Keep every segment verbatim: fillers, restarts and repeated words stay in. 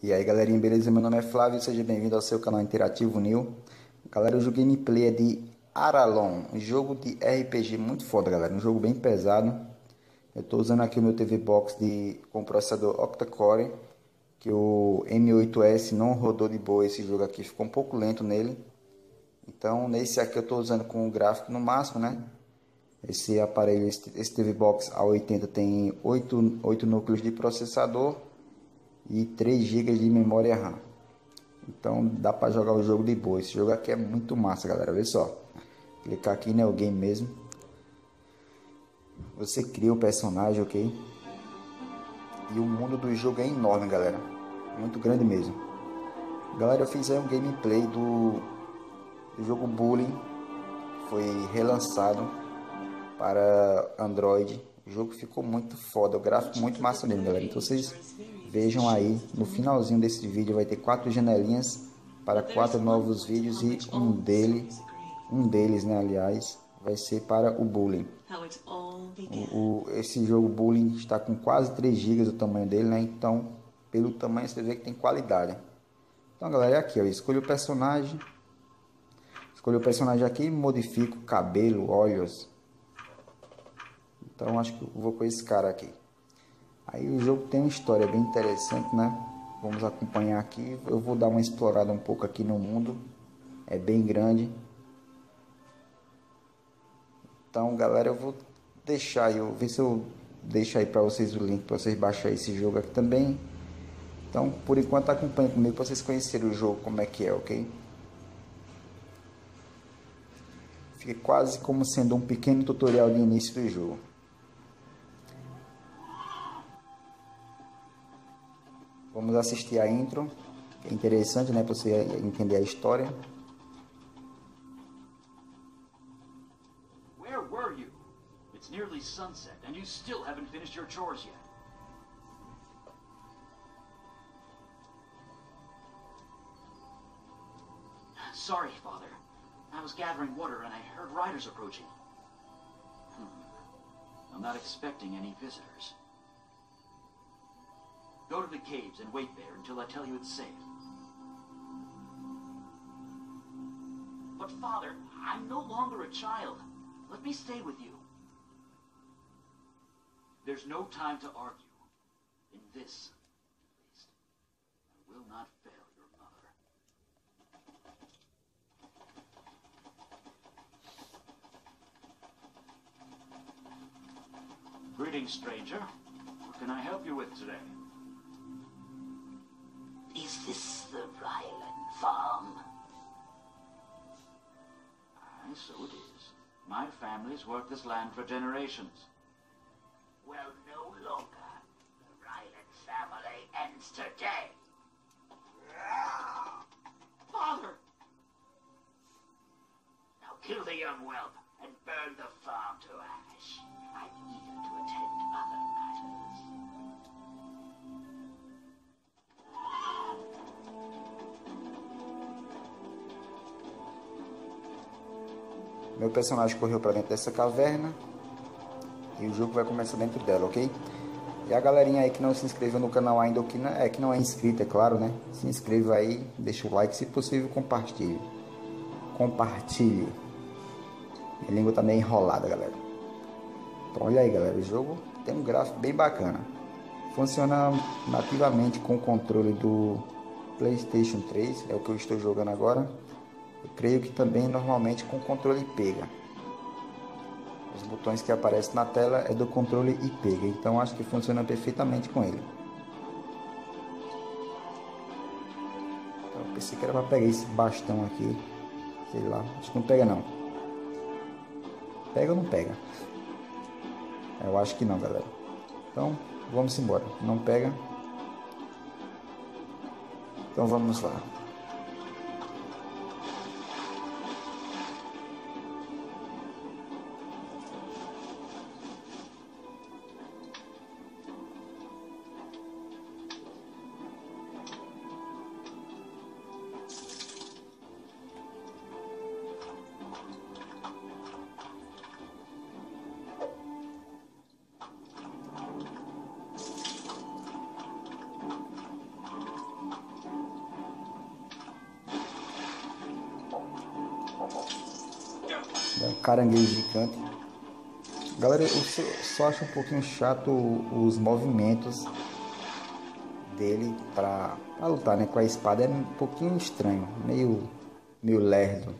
E aí galerinha, beleza? Meu nome é Flávio, seja bem-vindo ao seu canal Interativo New. Galera, hoje o gameplay é de Aralon, um jogo de R P G muito foda, galera, um jogo bem pesado. Eu tô usando aqui o meu T V Box de, com processador Octacore, que o M oito S não rodou de boa esse jogo aqui, ficou um pouco lento nele. Então nesse aqui eu tô usando com o gráfico no máximo, né? Esse aparelho, esse T V Box A oitenta tem oito, oito núcleos de processador e três gigas de memória RAM. Então dá para jogar o jogo de boa. Esse jogo aqui é muito massa, galera. Vê só. Clicar aqui, né, o game mesmo. Você cria o personagem, ok? E o mundo do jogo é enorme, galera. Muito grande mesmo. Galera, eu fiz aí um gameplay do, do jogo Bullying. Foi relançado para Android. O jogo ficou muito foda, o gráfico muito massa mesmo, galera. Então vocês vejam aí, no finalzinho desse vídeo vai ter quatro janelinhas para quatro novos vídeos e um dele, um deles, né, aliás, vai ser para o Bullying. O, o, esse jogo Bullying está com quase três gigas o tamanho dele, né, então pelo tamanho você vê que tem qualidade. Então galera, é aqui, ó, escolho o personagem, escolho o personagem aqui, modifico cabelo, olhos. Então acho que eu vou com esse cara aqui. Aí o jogo tem uma história bem interessante, né? Vamos acompanhar aqui. Eu vou dar uma explorada um pouco aqui no mundo. É bem grande. Então galera, eu vou deixar aí. Eu ver se eu deixo aí para vocês o link para vocês baixarem esse jogo aqui também. Então por enquanto acompanha comigo para vocês conhecerem o jogo, como é que é, ok? Fica quase como sendo um pequeno tutorial de início do jogo. Vamos assistir a intro, que é interessante, né, para você entender a história. Where were you? It's nearly sunset and you still haven't finished your chores yet. Sorry, father. I was gathering water and I heard riders approaching. Hmm. I'm not expecting any visitors. Go to the caves and wait there until I tell you it's safe. But father, I'm no longer a child. Let me stay with you. There's no time to argue. In this, at least, I will not fail your mother. Greetings, stranger. What can I help you with today? Is this the Ryland farm? Aye, so it is. My family's worked this land for generations. Well, no longer. The Ryland family ends today. Father! Now kill the young whelp and burn the farm to ash. I'm eager to attend other matters. Meu personagem correu para dentro dessa caverna e o jogo vai começar dentro dela, ok? E a galerinha aí que não se inscreveu no canal ainda, ou que não é, que não é inscrita, é claro, né? Se inscreva aí, deixa o like, se possível compartilhe. Compartilhe. Minha língua tá meio enrolada, galera. Então olha aí, galera, o jogo tem um gráfico bem bacana. Funciona nativamente com o controle do PlayStation três, é o que eu estou jogando agora. Eu creio que também normalmente com o controle iPega. Os botões que aparecem na tela é do controle iPega, então acho que funciona perfeitamente com ele. Então, eu pensei que era para pegar esse bastão aqui, sei lá, acho que não pega não. Pega ou não pega? Eu acho que não, galera. Então vamos embora, não pega. Então vamos lá. um caranguejo gigante. Galera, eu só, só acho um pouquinho chato os movimentos dele pra, pra lutar, né? Com a espada é um pouquinho estranho, meio, meio lerdo,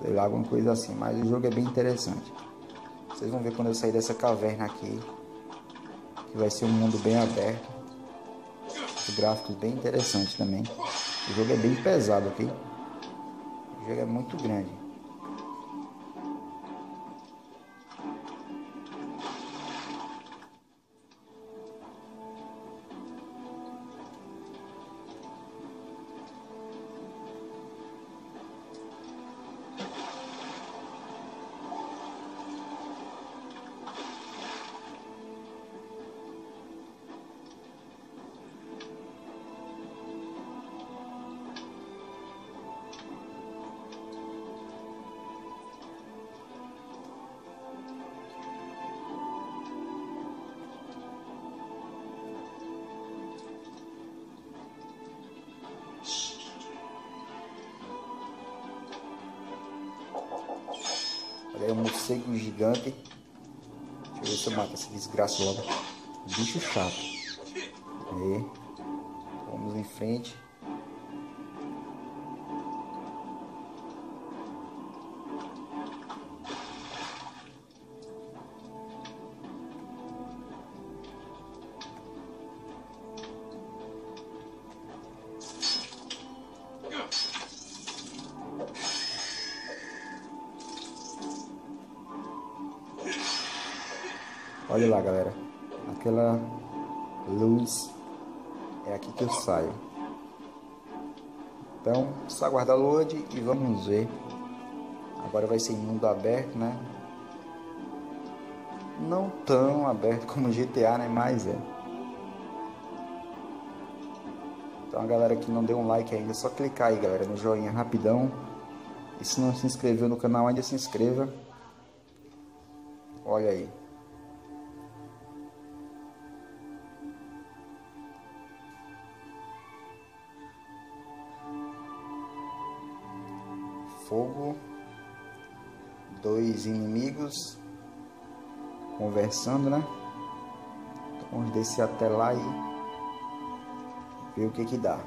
sei lá, alguma coisa assim, mas o jogo é bem interessante. Vocês vão ver quando eu sair dessa caverna aqui, que vai ser um mundo bem aberto, o gráfico bem interessante também. O jogo é bem pesado, ok? O jogo é muito grande. É um morcego gigante. Deixa eu ver se eu mato essa desgraça logo. Bicho chato. Aí. Vamos em frente. Olha lá, galera, aquela luz, é aqui que eu saio. Então, só aguardar o load e vamos ver. Agora vai ser em mundo aberto, né? Não tão aberto como G T A, né? Mas é. Então, a galera que não deu um like ainda, é só clicar aí, galera, no joinha rapidão. E se não se inscreveu no canal ainda, se inscreva. Olha aí. Fogo, dois inimigos conversando, né? Então, vamos descer até lá e ver o que que dá.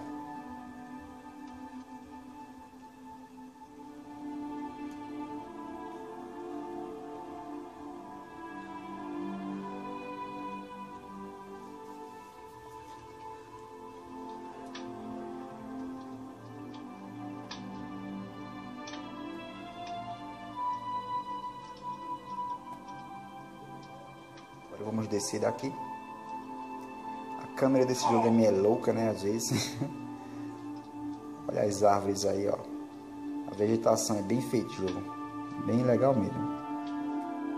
Vamos descer daqui. A câmera desse jogo é meio louca, né? Às vezes. Olha as árvores aí, ó. A vegetação é bem feita, jogo. Bem legal mesmo.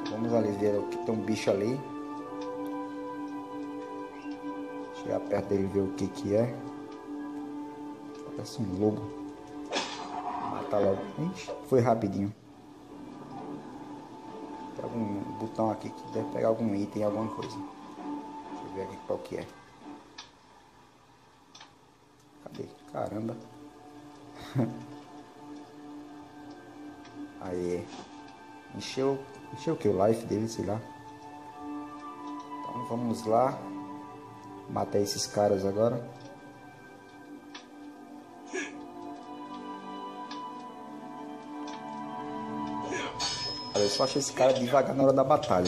Então, vamos ali ver o que tem um bicho ali. Chegar perto dele e ver o que que é. Parece um lobo. Vou matar logo. Ixi, foi rapidinho. Algum botão aqui que deve pegar algum item, alguma coisa. Deixa eu ver aqui qual que é. Cadê? Caramba. Aí. Encheu, encheu o que? O life dele, sei lá. Então vamos lá. Matar esses caras agora. Eu só achei esse cara devagar na hora da batalha.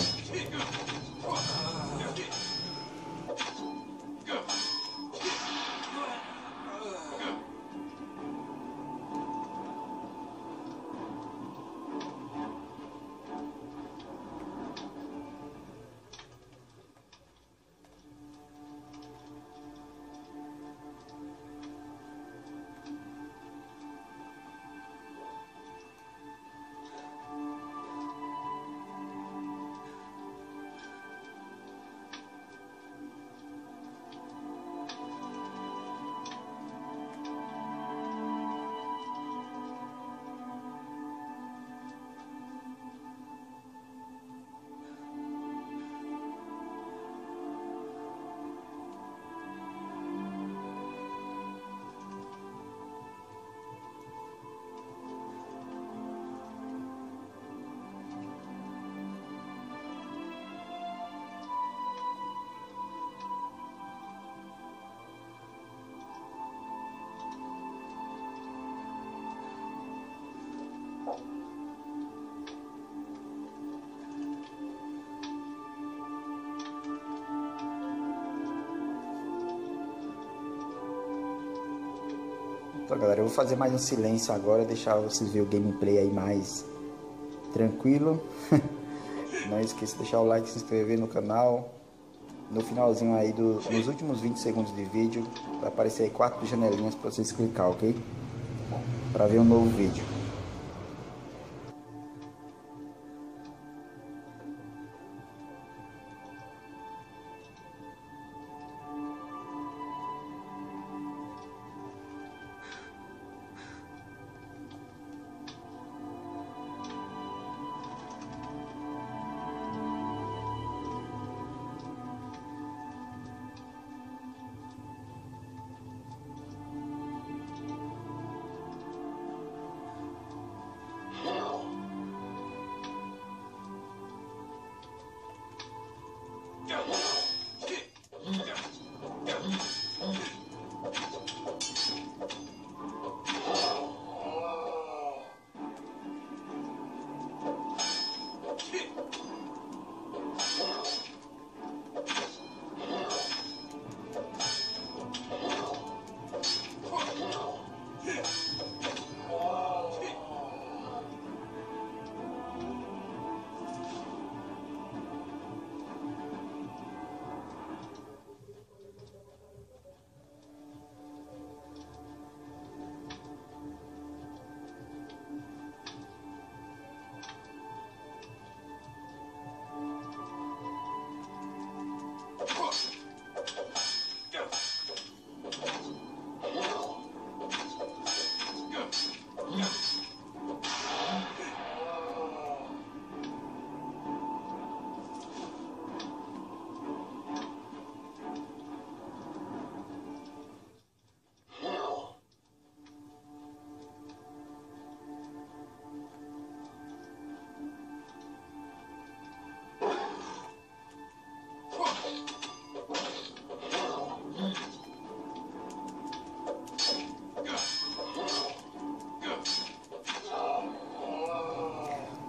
Então, galera, eu vou fazer mais um silêncio agora, deixar vocês verem o gameplay aí mais tranquilo. Não esqueça de deixar o like, se inscrever no canal. No finalzinho aí, do, nos últimos vinte segundos de vídeo, vai aparecer aí quatro janelinhas para vocês clicar, ok? Para ver um novo vídeo.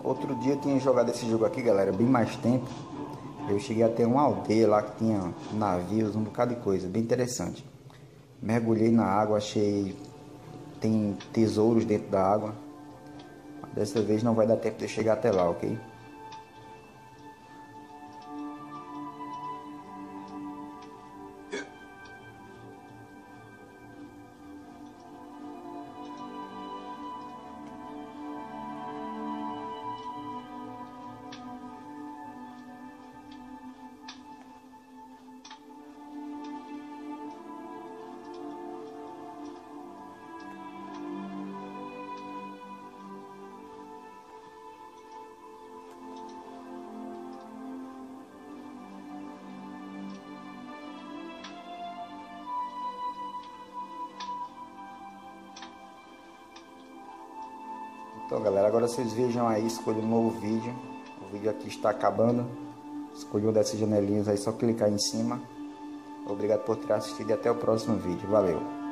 Outro dia eu tinha jogado esse jogo aqui, galera, bem mais tempo. Eu cheguei a ter uma aldeia lá que tinha navios, um bocado de coisa, bem interessante. Mergulhei na água, achei... tem tesouros dentro da água. Dessa vez não vai dar tempo de eu chegar até lá, ok? Então, galera, agora vocês vejam aí, escolha um novo vídeo. O vídeo aqui está acabando. Escolha uma dessas janelinhas aí, só clicar em cima. Obrigado por ter assistido e até o próximo vídeo. Valeu!